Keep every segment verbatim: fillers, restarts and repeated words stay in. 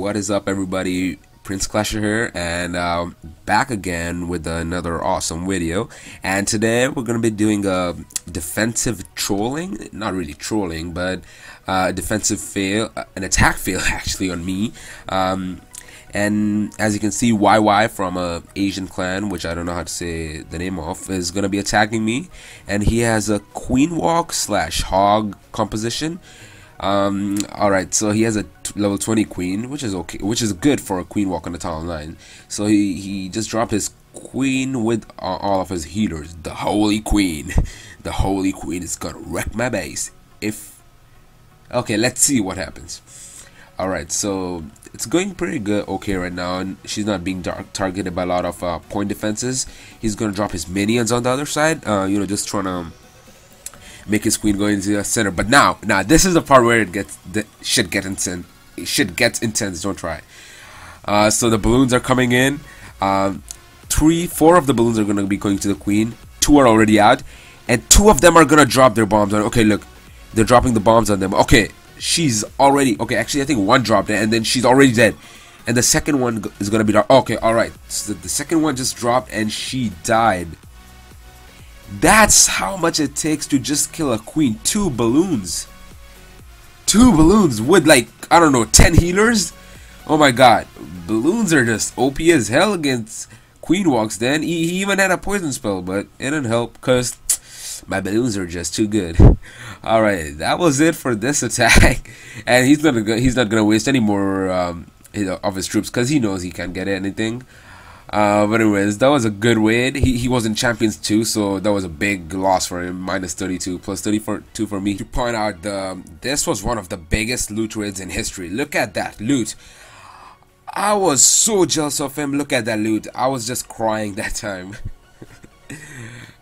What is up, everybody? Prince Clasher here, and uh, back again with another awesome video. And today we're gonna be doing a defensive trolling, not really trolling, but uh, defensive fail, an attack fail actually on me. Um, and as you can see, Y Y from a Asian clan, which I don't know how to say the name of, is gonna be attacking me, and he has a queen walk slash hog composition. Um, alright, so he has a level twenty queen, which is okay, which is good for a queen walk on the top line. So he, he just dropped his queen with uh, all of his healers. The holy queen. The holy queen is gonna wreck my base. If... Okay, let's see what happens. Alright, so it's going pretty good okay right now, and she's not being tar targeted by a lot of uh, point defenses. He's gonna drop his minions on the other side, uh, you know, just trying to make his queen go into the center. But now, now this is the part where it gets the shit get intense. Shit gets intense. Don't try. Uh, so the balloons are coming in. Um, three, four of the balloons are gonna be going to the queen. Two are already out, and two of them are gonna drop their bombs on. Okay, look, they're dropping the bombs on them. Okay, she's already. Okay, actually, I think one dropped it, and then she's already dead. And the second one is gonna be dropped. Okay, all right. So the second one just dropped, and she died. That's how much it takes to just kill a queen. Two balloons. Two balloons with, like, I don't know, ten healers? Oh my god. Balloons are just O P as hell against queen walks then. He, he even had a poison spell, but it didn't help because my balloons are just too good. Alright, that was it for this attack. And he's not gonna, he's not gonna waste any more um, of his troops because he knows he can't get anything. Uh, but anyways, that was a good win. He, he was in Champions too, so that was a big loss for him. Minus thirty-two, plus thirty-two for me. To point out, the, this was one of the biggest loot raids in history. Look at that loot. I was so jealous of him. Look at that loot. I was just crying that time.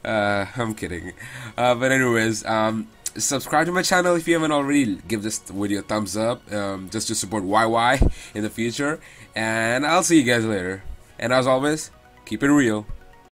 uh, I'm kidding. Uh, but anyways, um, subscribe to my channel if you haven't already. Give this video a thumbs up, um, just to support Y Y in the future. And I'll see you guys later. And as always, keep it real.